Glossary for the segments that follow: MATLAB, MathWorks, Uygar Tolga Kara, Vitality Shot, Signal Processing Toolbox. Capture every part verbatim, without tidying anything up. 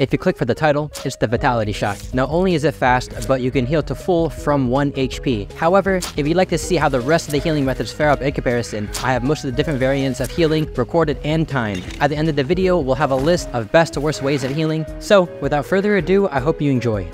If you click for the title, it's the Vitality Shot. Not only is it fast, but you can heal to full from one H P. However, if you'd like to see how the rest of the healing methods fare up in comparison, I have most of the different variants of healing recorded and timed. At the end of the video, we'll have a list of best to worst ways of healing. So, without further ado, I hope you enjoy.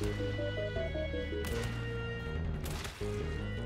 Thank you.